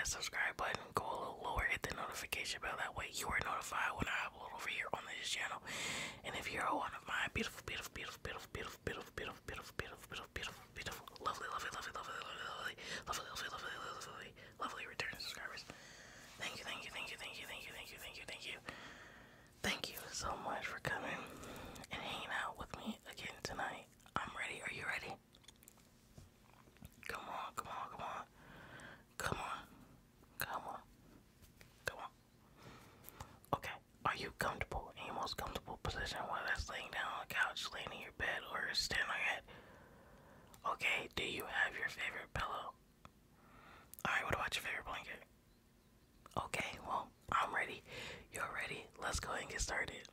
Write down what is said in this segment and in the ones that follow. that subscribe button, go a little lower, hit the notification bell, that way you are notified when I upload over here on this channel. And if you're one of my beautiful, lovely returning subscribers, thank you so much for coming and hanging out with me again tonight. I'm ready. Are you ready? Come on, come on, come on. Come on. Come on. Come on. Okay. Are you comfortable in your most comfortable position, whether that's laying down on the couch, laying in your bed, or standing on your head? Okay. Do you have your favorite pillow? Alright, what about your favorite blanket? Okay, well, I'm ready. You're ready. Let's go ahead and get started.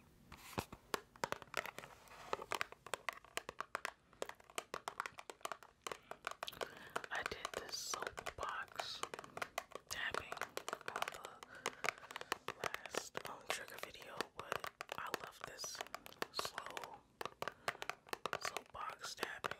I did this soap box tapping on the last trigger video, but I love this slow soap box tapping.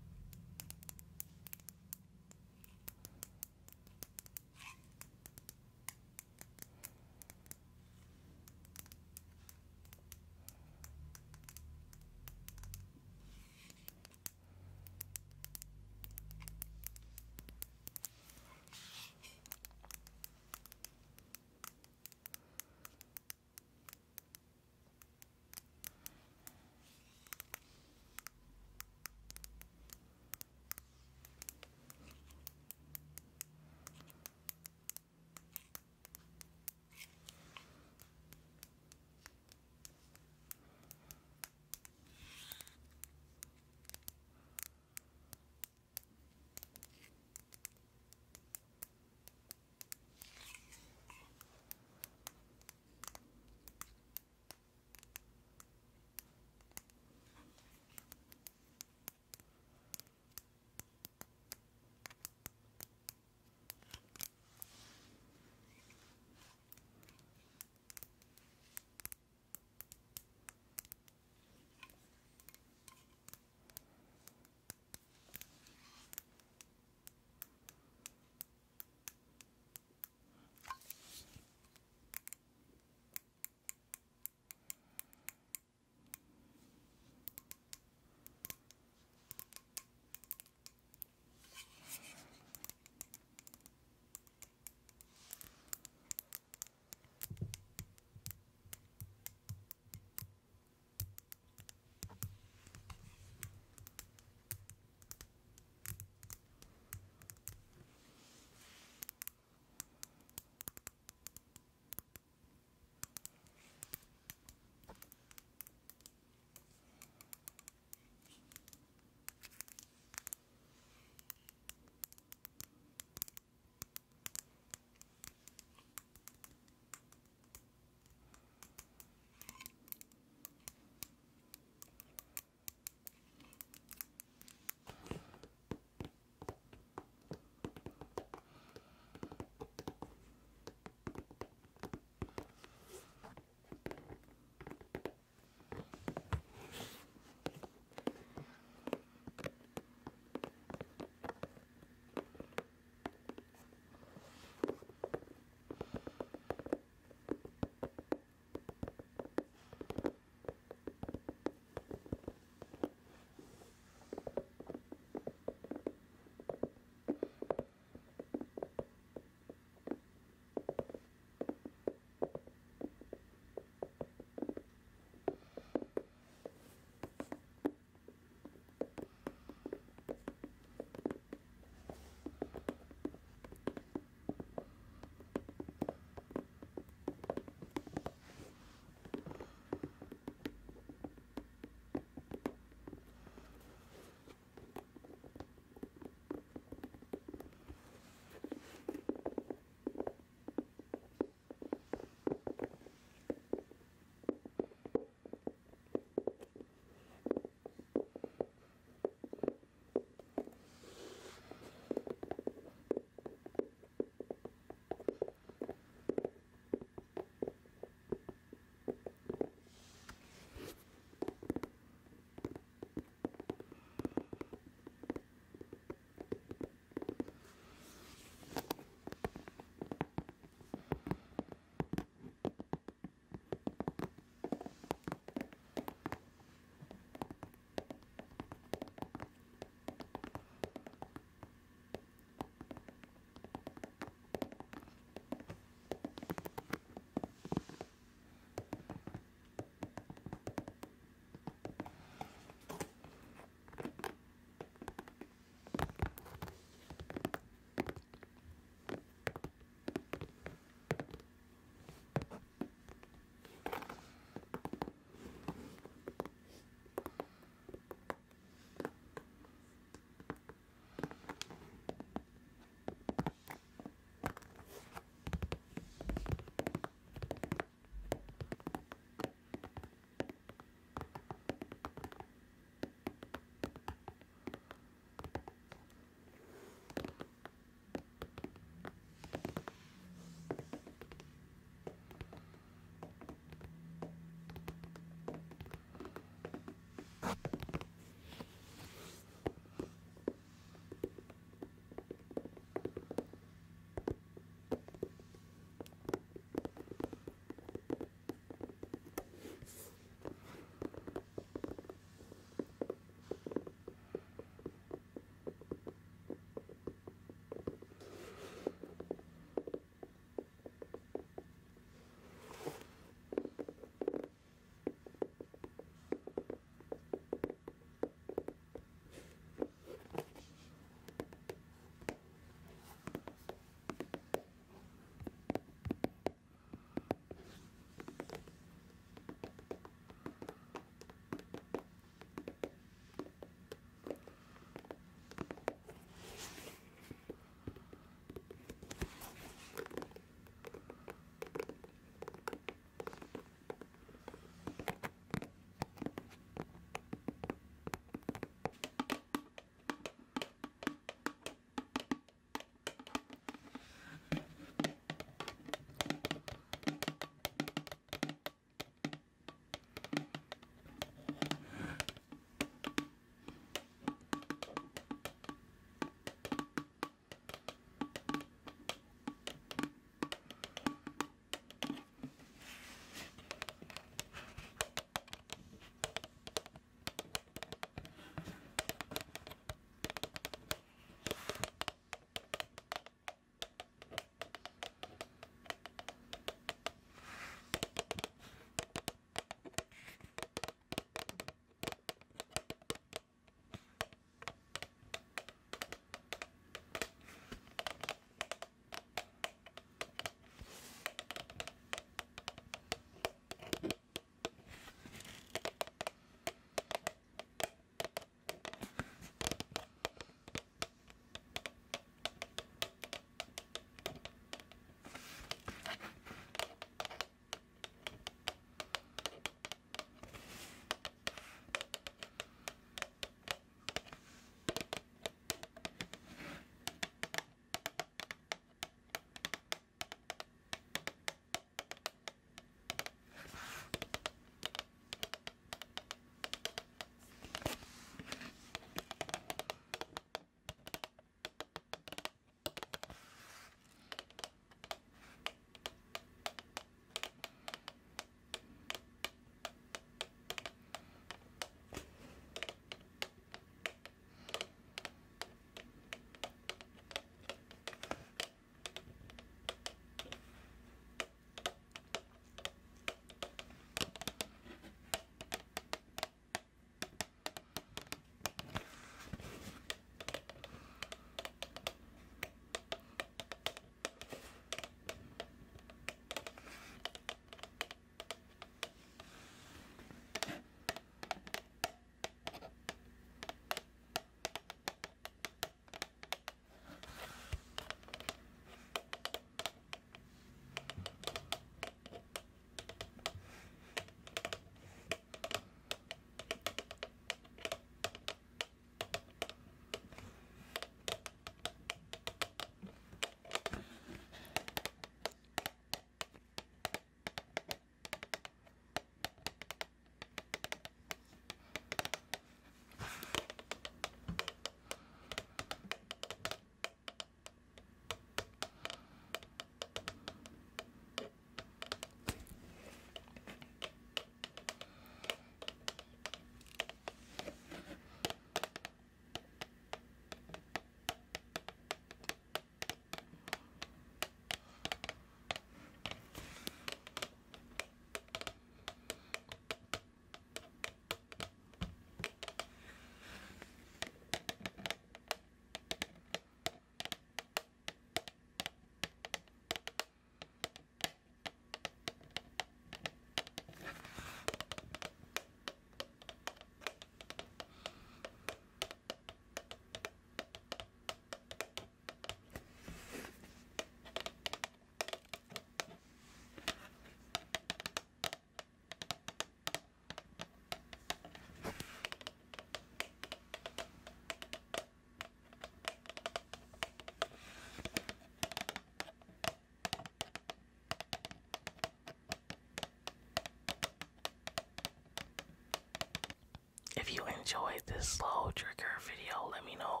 enjoyed this slow trigger video, let me know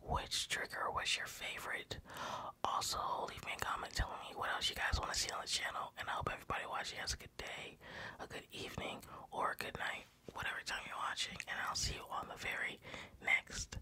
which trigger was your favorite. Also, leave me a comment telling me what else you guys want to see on the channel, and I hope everybody watching has a good day, a good evening, or a good night, whatever time you're watching, and I'll see you on the very next